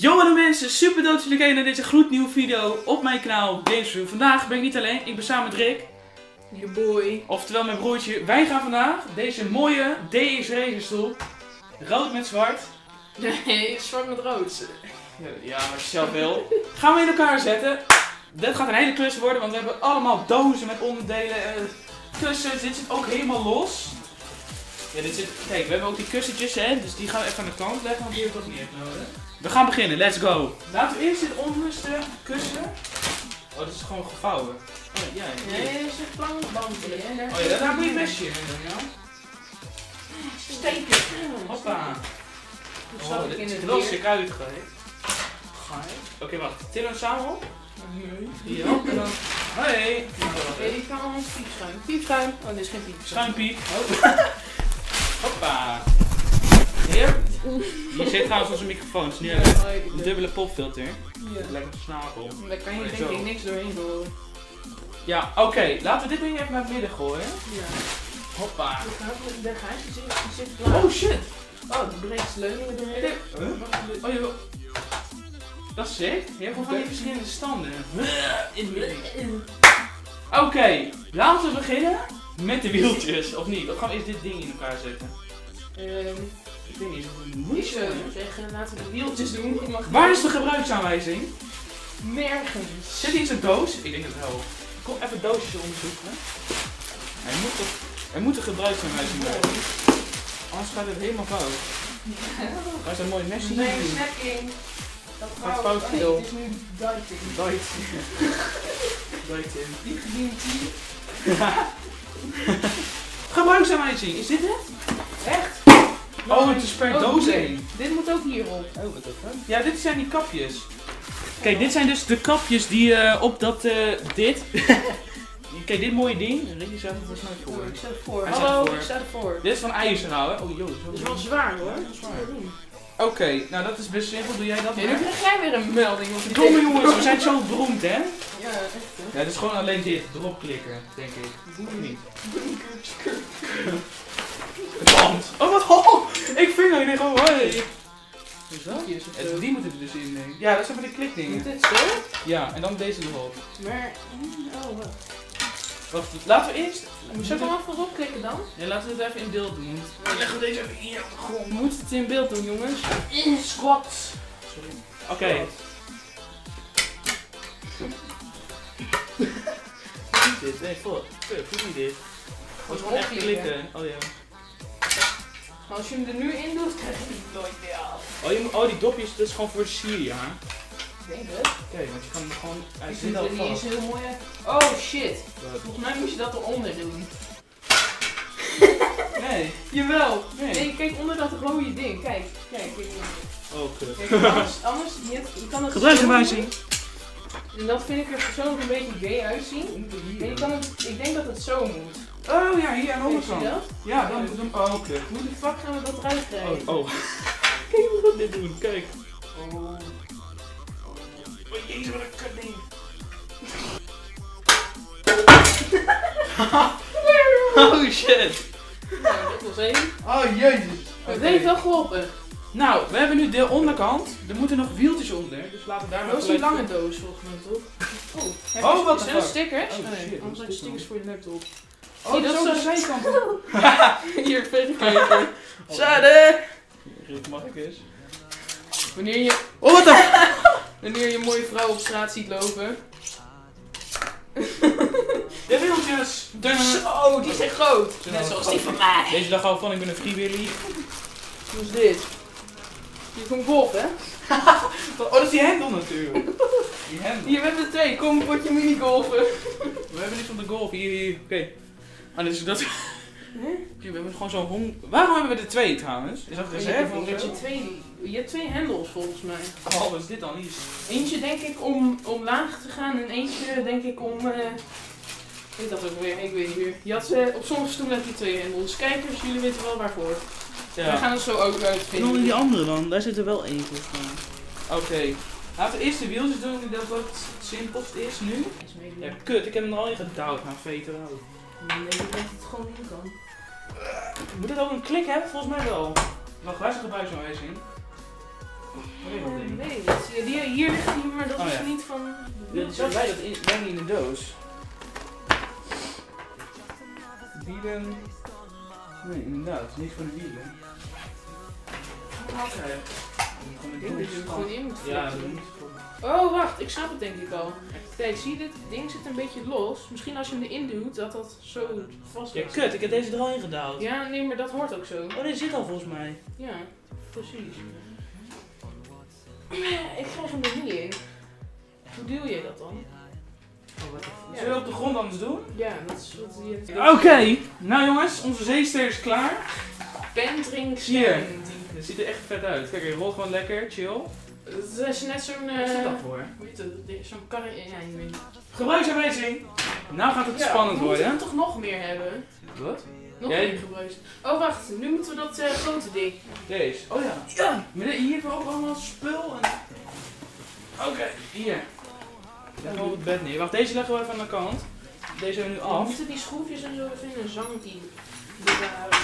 Jongen mensen, super dood jullie kijken naar deze gloednieuwe video op mijn kanaal DX Racer. Vandaag ben ik niet alleen, ik ben samen met Rick. Your boy. Oftewel mijn broertje. Wij gaan vandaag deze mooie DX Racer stoel. Rood met zwart. Nee, zwart met rood. Ja, maar zelf wil. Gaan we in elkaar zetten. Dit gaat een hele klus worden, want we hebben allemaal dozen met onderdelen. Kussens, dit zit ook helemaal los. Ja, dit zit, kijk, we hebben ook die kussentjes, hè, dus die gaan we even aan de kant leggen, want die hebben we toch niet echt nodig. We gaan beginnen, let's go! Laten we eerst dit onderste kussen. Oh, dat is gewoon gevouwen. Oh, ja, ja. Nee, dat is een plankbandje. Oh ja, daar moet je mesje in doen, ja. Steken! Hoppa! Oh, dit is wel stuk uitgelegd. Oké, wacht. Tillen we samen op? Nee. Ja, en dan... Hoi! Nee, die kan allemaal piepschuim. Piepschuim. Oh, dit is geen piepschuim. Schuimpiep. Hoppa! Hier. Hier zit trouwens onze microfoon, dus nu een dubbele popfilter. Ja. Lekker snagel. Daar kan je denk ik niks doorheen gooien. Ja, oké. Laten we dit ding even naar het midden gooien. Ja. Hoppa. De gaatjes zitten klaar. Oh shit! Oh, de breedste leuningen erheen. Oh joh. Dat is sick. Je hebt gewoon van die verschillende standen. Oké, laten we beginnen met de wieltjes, of niet? Of gaan we eerst dit ding in elkaar zetten? Ik weet niet zo goed. Moet je zeggen, laten we de wieltjes doen. Waar is de gebruiksaanwijzing? Nergens. Zit hier eens een doos? Ik denk het wel. Kom even doosjes onderzoeken. Er moet een gebruiksaanwijzing bij. Anders gaat het helemaal fout. Waar is een mooi mesje? Nee, snacking. Dat gaat fout veel. Het is nu duiting. Duiting. Diep gediend hier. Gebruiksaanwijzing, is dit het? Echt? Oh, het is per doos heen. Dit moet ook hierop. Oh, wat ook, hè? Ja, dit zijn die kapjes. Kijk, dit zijn dus de kapjes die op dat, dit. Kijk, dit mooie ding. Ricky staat er snel voor. Ik sta ervoor. Hallo, ik sta ervoor. Dit is van ijzer houden. Oh, joh. Dat is wel zwaar hoor. Dat is zwaar. Oké, nou dat is best simpel. Doe jij dat maar? Nu krijg jij weer een melding. Domme jongens, we zijn zo beroemd hè? Ja, echt. Ja, het is gewoon alleen dit. Erop klikken, denk ik. Dat doe ik niet. Oh, wat hoog! Ik vinger in gewoon, hoi! Hoezo? Die moeten er dus in, denk ik. Ja, dat zijn van de klikdingen. Moet dit zo? Ja, en dan deze erop. Maar, oh, wacht. Wacht, laten we eerst... Zullen we hem even erop klikken dan? Ja, laten we het even in beeld doen. Dan leggen we deze even hier op de grond. We moeten het in beeld doen, jongens. In squat! Sorry. Oké. Dit, nee, vol. Goed niet dit. Moet gewoon echt klikken. Oh ja. Maar als je hem er nu in doet, krijg je het nooit meer af. Oh, die dopjes, dat is gewoon voor Syria. Ik denk het. Kijk, want je kan hem gewoon... Hij zit al vast. Die is heel mooi. Oh shit. Wat? Volgens mij moet je dat eronder doen. Nee. Jawel. Nee. Nee, kijk onder dat rode ding. Kijk, kijk. Oh, kut. Kijk, anders je kan het... Gebruiksaanwijzing. En dat vind ik er persoonlijk een beetje gay uitzien. En je kan het, ik denk dat het zo moet. Oh ja, hier aan de onderkant. Ja, dan moet hem ook. Hoe de fuck gaan we dat eruit krijgen? Oh, oh. Kijk hoe we dit doen, kijk. Oh. Oh jezus, wat een kut ding. Oh shit. Nou, dit was één. Oh jezus. Het heeft wel geholpen. Nou, we hebben nu de onderkant. Er moeten nog wieltjes onder. Dus laten we daar nog even... Dat is een lange doos volgens mij, toch? Oh, oh wat een stickers. Oh, shit. Anders zijn stickers voor je laptop. Oh, zie, dat is ook de zijkant. Hier, verder kijken. Zade! Rick, mag ik eens? Wanneer je... Oh, wat dan? Wanneer je een mooie vrouw op straat ziet lopen. De wieltjes! Dus, oh, die zijn groot. Net zoals die van mij. Deze dag al van, ik ben een free willy. Hoe is dit? Hier komt Bob, hè? Oh, dat is die hendel natuurlijk. Die hendel. Hier, we hebben er twee. Kom, word je minigolfen. We hebben niks om de golf. Hier. Oké. Ah, dus dat... Nee? We hebben gewoon zo'n hong... Waarom hebben we er twee trouwens? Is dat een reserve of zo? Je hebt twee hendels volgens mij. Oh, wat is dit dan? Hier is... Eentje denk ik om omlaag te gaan en eentje denk ik om... Weet dat ook weer? Ik weet niet meer. Je had op sommige stoelen heb je twee hendels. Kijkers, jullie weten wel waarvoor. Ja. We gaan het zo ook uitvinden. Noem die andere dan, daar zit er wel één van. Oké. Laten we eerst de wieltjes doen, ik denk dat het simpelst is nu. Ja, kut, ik heb hem er al in gedouwd, maar veter ook. Nee, ik denk dat het gewoon in kan. Moet dit ook een klik hebben? Volgens mij wel. Wacht, waar is de gebruiksaanwijzing? Nee. hier ligt die, maar dat is niet van... Dit zijn wij dat in de doos. Wielen... Nee, inderdaad. Niet voor de wielen. Oké. Dit is gewoon in moet vliegen. Oh, wacht. Ik snap het denk ik al. Kijk, zie je dit? Ding zit een beetje los. Misschien als je hem erin duwt, dat dat zo vast is. Ja, kut. Ik heb deze er al in gedaald. Ja, nee, maar dat hoort ook zo. Oh, dit zit al volgens mij. Ja, precies. Ik krijg hem er niet in. Hoe duw je dat dan? Ja. Zullen we op de grond anders doen? Ja, dat is wat hier... Oké, nou jongens, onze zeester is klaar. Pentring hier. Dat ziet er echt vet uit. Kijk, je rolt gewoon lekker, chill. Dat is net zo'n... Wat is dat voor? Hoe heet het? Zo'n karreinijn. Gebruiksaanwijzing! Nou gaat het spannend worden. We moeten toch nog meer hebben. Wat? Nog meer gebruiks. Oh wacht, nu moeten we dat grote ding. Deze. Oh ja. Ja! Maar hier hebben we ook allemaal spul en... Oké, hier. Leg hem op het bed neer. Wacht, deze leggen we even aan de kant. Deze hebben we nu af. Moeten die schroefjes en zo even in een zang die eruit.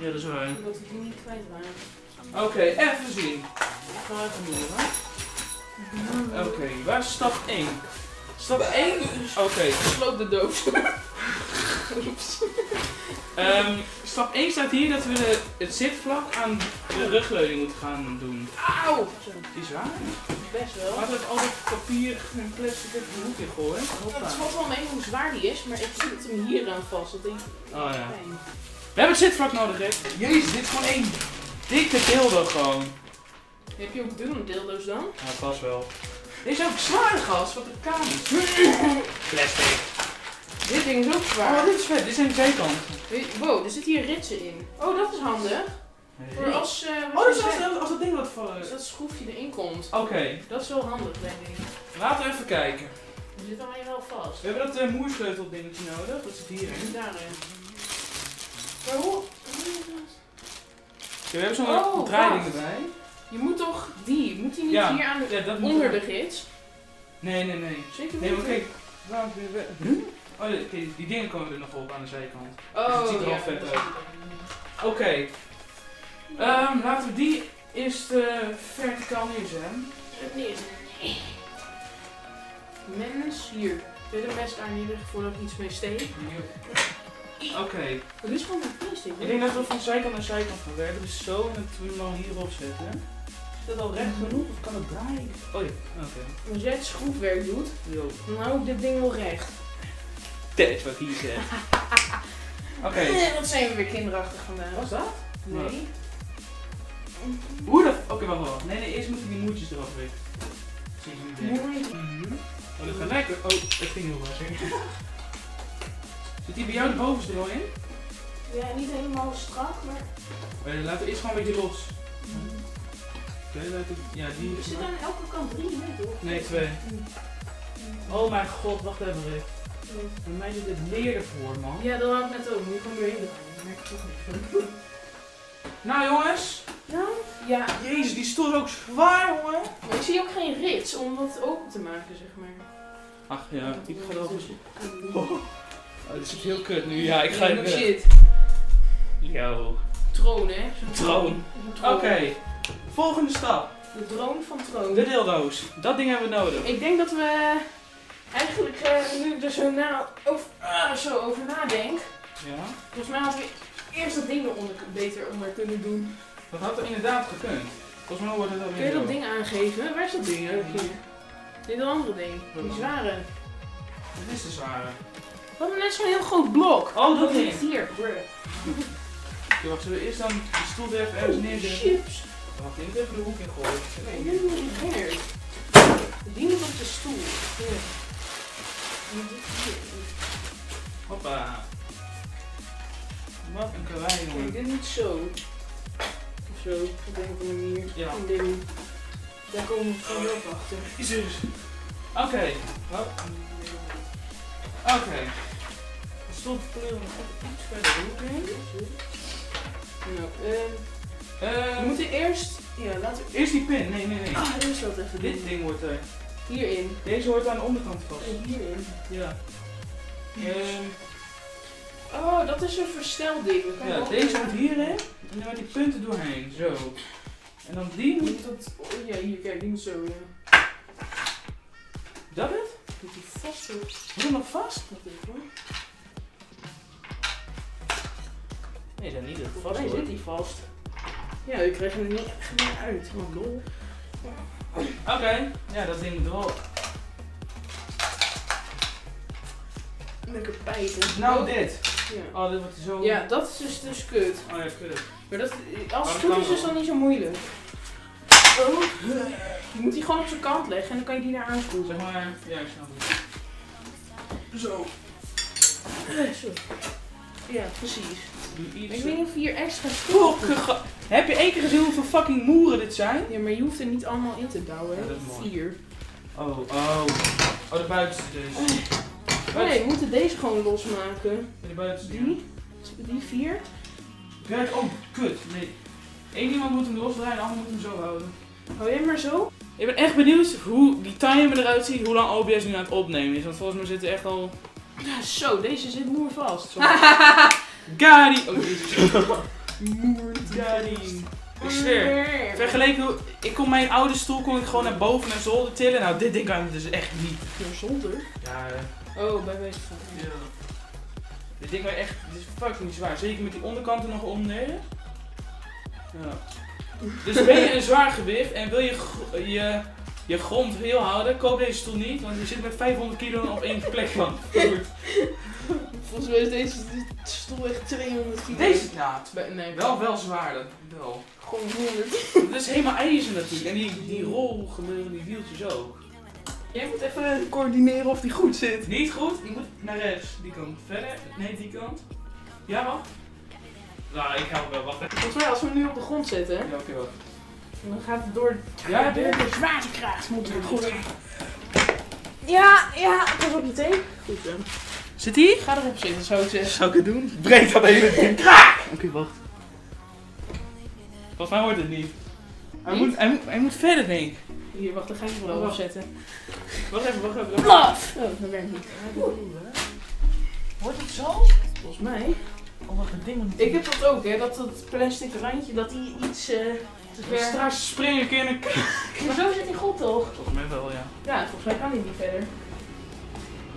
Ja, dat is waar. Omdat we die niet kwijt waren. Oké, even zien. Ik ga even doen, hoor. Oké, waar is stap 1? Stap 1? Oké. Sloop de doos. Stap 1 staat hier dat we het zitvlak aan de rugleuning moeten gaan doen. Auw! Is waar? Best wel. Laten we het altijd papier en plastic even de hoek in gooien. Het valt wel mee hoe zwaar die is, maar ik zit hem hier aan vast. Dat denk ik... Oh ja. Fijn. We hebben het zitvlak nodig, Rick. Jezus, dit is gewoon één dikke dildo gewoon. Heb je ook dunne dildo's dan? Ja, vast wel. Dit is ook zwaar, gast, wat een kabels. Plastic. Dit ding is ook zwaar. Oh, dit is vet. Dit zijn de zijkanten. Wow, er zitten hier ritsen in. Oh, dat is handig. Voor als, als dat ding wat vallen. Als dat schroefje erin komt. Oké. Dat is wel handig, denk ik. Laten we even kijken. Er zit al hier wel vast. We hebben dat moersleutel dingetje nodig. Dat zit hierin. Dat zit daarin. Maar hoe? We hebben zo'n draaiding erbij. Je moet toch die? Moet die niet hier aan de, onder de gids? Nee, nee, nee. Zeker niet. Nee, maar kijk. Waarom ben je weg? Oh, die dingen komen er nog op aan de zijkant. Oh, dus het ziet er al vet uit. Oké. Laten we die eerst verticaal neerzetten. Het Mens, hier. Wil je de mes aanleggen voordat ik iets mee steek? Oké. Dat is gewoon een plastic. Ik denk dat we van zijkant naar zijkant gaan werken. Dus zo en het moet je hierop zetten. Is dat al recht genoeg of kan het draaien? Oh ja, oké. Als jij het schroefwerk doet, dan hou ik dit ding wel recht. Dat is wat hier zegt. Oké. Wat zijn we weer kinderachtig vandaag. Wat was dat? Nee. Hoe dat? Oké, wacht wel. Nee, nee, eerst moeten die moertjes eraf weg. Oh, dat gaat lekker. Oh, dat ging heel hard. Zit die bij jou de bovenste er al in? Ja, niet helemaal strak, maar... Laten we eerst gewoon een beetje los. Oké, laten we... Ja, die... Er zitten aan elke kant 3, nee toch? Nee, 2. Oh mijn god, wacht even Rick. Bij mij zit het leer ervoor, man. Ja, dat had ik net ook. Moet je gewoon weer heen gaan. Nou, jongens. Ja? Ja. Jezus, die stoel is ook zwaar, hoor. Maar ik zie ook geen rits om dat open te maken, zeg maar. Ach ja, ik ga wel eens... Oh, dit is heel kut nu. Ja, ik ga even... Shit. Yo. Troon, hè? Troon. Oké. Volgende stap. De droom van troon. De dildo's. Dat ding hebben we nodig. Ik denk dat we... Eigenlijk, nu ik er zo, zo over nadenk, volgens mij hadden we eerst dat ding eronder beter onder kunnen doen. Dat had er inderdaad gekund. Volgens mij wordt het ook. Kun je dat ding aangeven? Waar is dat ding? Dit andere ding. Die zware. Wat is de zware? We hadden net zo'n heel groot blok. Oh, dat ligt hier. Oké, wacht, zullen we eerst dan de stoel er even ergens neerzetten? Wacht, ik moet even de hoek in gooien. Nee, nu moet ik weer. Die moet op de stoel. Hoppa. Wat een kawaii, hoor. Ik dit niet zo. Of zo, op een of andere manier. Ja. Daar komen we gewoon op achter. Jezus. Oké. De stoel kleuren nog even iets verder hoek in. Nou, we moeten eerst... Ja, laten we... Eerst die pin. Nee, nee, nee. Ah, eerst dat even. Dit ding wordt er. Hierin. Deze hoort aan de onderkant vast. Hierin. Ja. Oh, dat is een verstelding. Ja, deze moet hierin. En dan met die punten doorheen. Zo. En dan die moet dat... Oh ja, hier, kijk, die moet zo. Is dat het? Met die vossen. Helemaal vast natuurlijk hoor. Nee, zijn niet het vast. Nee, zit die vast. Ja, u krijgt hem er niet echt meer uit. Oh, lol. Oké, ja, dat ding moet wel. Lekker pijpen. Nou, dit. Ja. Oh, dit wordt zo. Ja, dat is dus kut. Oh ja, kut. Maar dat, als het goed is, is dat niet zo moeilijk. Oh. Je moet die gewoon op zijn kant leggen en dan kan je die naar aanspoelen. Zeg maar, ja, ik snap het. Zo. Zo. Ja, precies. Ik weet niet of hier extra stokken. Heb je één keer gezien hoeveel fucking moeren dit zijn? Ja, maar je hoeft er niet allemaal in te douwen, hè? Ja, dat is mooi. Vier. Oh, oh. Oh, de buitenste dus. Oh nee, we moeten deze gewoon losmaken. De buitenste. Die? Die vier? Kijk, oh, kut. Nee. Eén iemand moet hem losdraaien, de ander moet hem zo houden. Hou jij maar zo? Ik ben echt benieuwd hoe die timer eruit ziet, hoe lang OBS nu aan het opnemen is. Want volgens mij zit er echt al... Ja, zo, deze zit moer vast. Gadi! Oh, Moergadi. Ik zweer. Vergeleken, ik kon mijn oude stoel kon ik gewoon naar boven naar zolder tillen. Nou, dit ding kan ik dus echt niet. Naar zolder? Ja. Oh, bij deze van. Ja. Dit ding kan echt, dit is fucking niet zwaar. Zeker met die onderkanten nog omneden. Ja. Dus ben je een zwaar gewicht en wil je grond heel houden, koop deze stoel niet, want je zit met 500 kilo op één plek van. Volgens mij is deze stoel echt 200 kilo. Deze naad. Nee, wel zwaarder. Wel. Gewoon 100. Dat is helemaal ijzer natuurlijk. En die rol gebeuren, die wieltjes ook. Jij moet even coördineren of die goed zit. Niet goed, die moet naar rechts. Die kant. Verder. Nee, die kant. Ja, wat? Nou, ik ga hem wel wachten. Volgens mij als we hem nu op de grond zetten. Ja, oké, wel. Dan gaat het door. Ja, de zwaartekracht moet het goed. Ja, ja, pas op je teen. Goed zo. Zit ie? Ga erop zitten, dat zou ik zeggen. Zou ik het doen? Breek dat even in. Kraak! Oké, wacht. Volgens mij hoort het niet. Hij moet verder, denk ik. Hier, wacht, dan ga ik hem wel opzetten. Wacht even. Blaf! Oh, dat werkt niet. Hoort het zo? Volgens mij. Oh, wat een ding. Ik heb dat ook, hè, dat plastic randje, dat die iets... Straks spring ik in een kaak. Maar zo zit die god toch? Volgens mij wel, ja. Ja, volgens mij kan hij niet verder.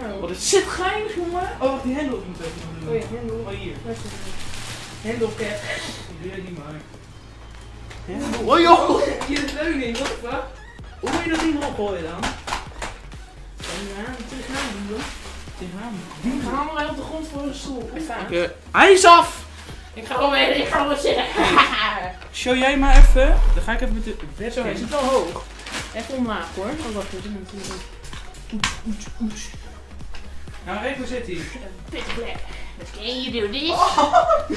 Nou. Wat is dit geinig, jongen? Oh, wacht, die hendel moet even doen. Oh ja, hendel. Oh, hier. Hendelcap. Probeer die maar. Hendel. Oh joh! Hier het leuning, wat? Hoe wil je dat ding opgooien dan? Ja, tegenaan doen. Tegenaan. Haal maar op de grond voor de stoel. Hij is af! Ik ga wel zitten. Show jij maar even. Dan ga ik even met de webcam. Zo, hij zit wel hoog. Even omlaag hoor. Oh, wacht, dit moet hier. Oets. Nou, kijk, hoe zit hij? Pittig lekker. Dat ken je door dit. Oh.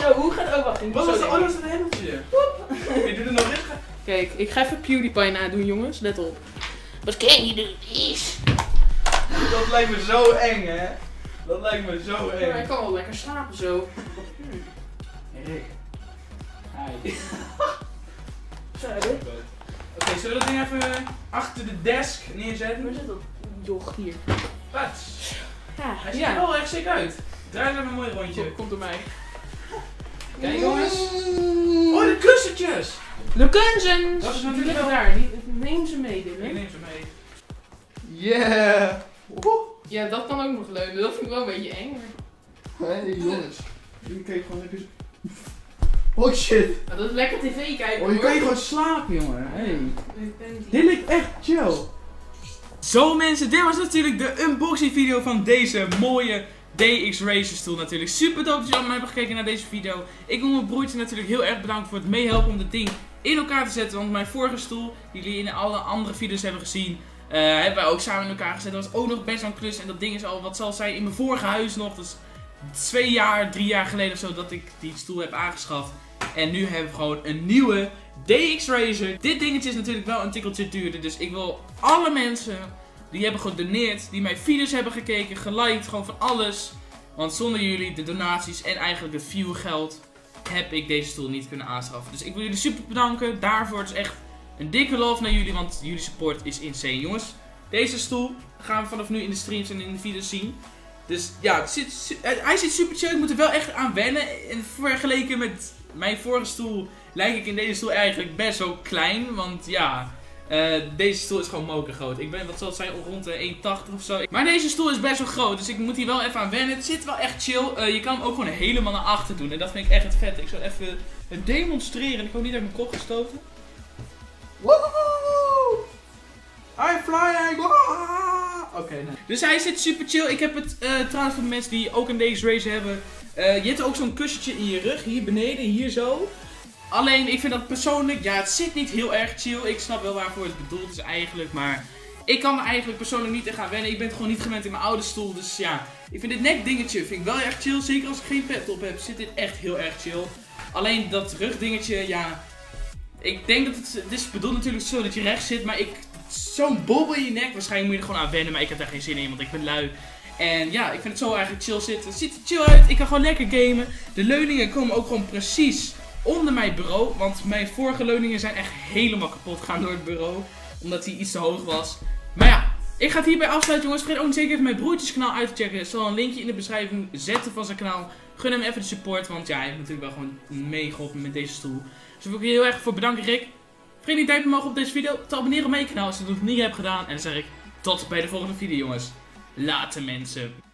Zo, hoe gaat het ook wachten? Wat was het anders dan een hendeltje? Je doet het nog dicht. Kijk, ik ga even PewDiePie nadoen, jongens. Let op. Wat ken je door dit? Dat lijkt me zo eng, hè? Dat lijkt me zo eng. Ja, ik kan wel lekker slapen zo. Hey Rick. Hi. Oké, zullen we dat ding even achter de desk neerzetten? Waar zit dat? Joch, hier. Wat? Ja, hij ziet er wel echt sick uit. Draai even een mooi rondje. Komt door mij. Kijk jongens. Oh, de kussentjes! De kussens! Dat is natuurlijk wel daar. Neem ze mee, Dylan. Ik neem ze mee. Yeah! Woehoe. Ja, dat kan ook nog leunen. Dat vind ik wel een beetje eng. Hé jongens. Jullie kijken gewoon lekker... Oh shit. Nou, dat is lekker tv kijken. Oh, je kan je gewoon slapen, jongen. Hey. Dit ligt echt chill. Zo mensen, dit was natuurlijk de unboxing video van deze mooie DX Racer stoel natuurlijk. Super dope dat jullie allemaal hebben gekeken naar deze video. Ik wil mijn broertje natuurlijk heel erg bedanken voor het meehelpen om dit ding in elkaar te zetten. Want mijn vorige stoel, die jullie in alle andere video's hebben gezien... hebben wij ook samen in elkaar gezet. Dat was ook nog best een klus. En dat ding is al, wat zal zijn, in mijn vorige huis nog. Dus 2 jaar, 3 jaar geleden of zo dat ik die stoel heb aangeschaft. En nu hebben we gewoon een nieuwe DX Racer. Dit dingetje is natuurlijk wel een tikkeltje duurder. Dus ik wil alle mensen die hebben gedoneerd, die mijn video's hebben gekeken, geliked, gewoon van alles. Want zonder jullie, de donaties en eigenlijk het viewgeld, heb ik deze stoel niet kunnen aanschaffen. Dus ik wil jullie super bedanken daarvoor. Het is echt... een dikke love naar jullie, want jullie support is insane, jongens. Deze stoel gaan we vanaf nu in de streams en in de video's zien. Dus ja, hij zit super chill. Ik moet er wel echt aan wennen. En vergeleken met mijn vorige stoel lijk ik in deze stoel eigenlijk best wel klein. Want ja, Deze stoel is gewoon mokergroot. Ik ben, wat zal het zijn, rond de 1,80 of zo. Maar deze stoel is best wel groot, dus ik moet hier wel even aan wennen. Het zit wel echt chill. Je kan hem ook gewoon helemaal naar achter doen. En dat vind ik echt het vet. Ik zal even demonstreren. Ik hoop niet dat ik mijn kop gestoten. Woehoe! I'm flying! Oké, nee. Dus hij zit super chill. Ik heb het trouwens voor de mensen die ook een DX Racer hebben. Je hebt ook zo'n kussentje in je rug. Hier beneden, hier zo. Alleen, ik vind dat persoonlijk, ja, het zit niet heel erg chill. Ik snap wel waarvoor het bedoeld is eigenlijk, maar ik kan er eigenlijk persoonlijk niet echt aan wennen. Ik ben het gewoon niet gewend in mijn oude stoel, dus ja. Ik vind dit nekdingetje, vind ik wel erg chill. Zeker als ik geen pet op heb, zit dit echt heel erg chill. Alleen dat rugdingetje, ja. Ik denk dat het is bedoeld natuurlijk zo dat je recht zit, maar ik... Zo'n bobbel in je nek, waarschijnlijk moet je er gewoon aan wennen, maar ik heb daar geen zin in, want ik ben lui. En ja, ik vind het zo eigenlijk chill zitten. Het ziet er chill uit, ik kan gewoon lekker gamen. De leuningen komen ook gewoon precies onder mijn bureau, want mijn vorige leuningen zijn echt helemaal kapot gegaan door het bureau, omdat die iets te hoog was. Maar ja, ik ga het hierbij afsluiten, jongens. Vergeet ook zeker even mijn broertjes kanaal uit te checken. Ik zal een linkje in de beschrijving zetten van zijn kanaal. Gun hem even de support, want ja, hij heeft natuurlijk wel gewoon meegeholpen met deze stoel. Dus wil ik je heel erg voor bedanken, Rick. Vergeet niet duimpje omhoog op deze video, te abonneren op mijn kanaal als je dat nog niet hebt gedaan. En dan zeg ik tot bij de volgende video, jongens. Later, mensen.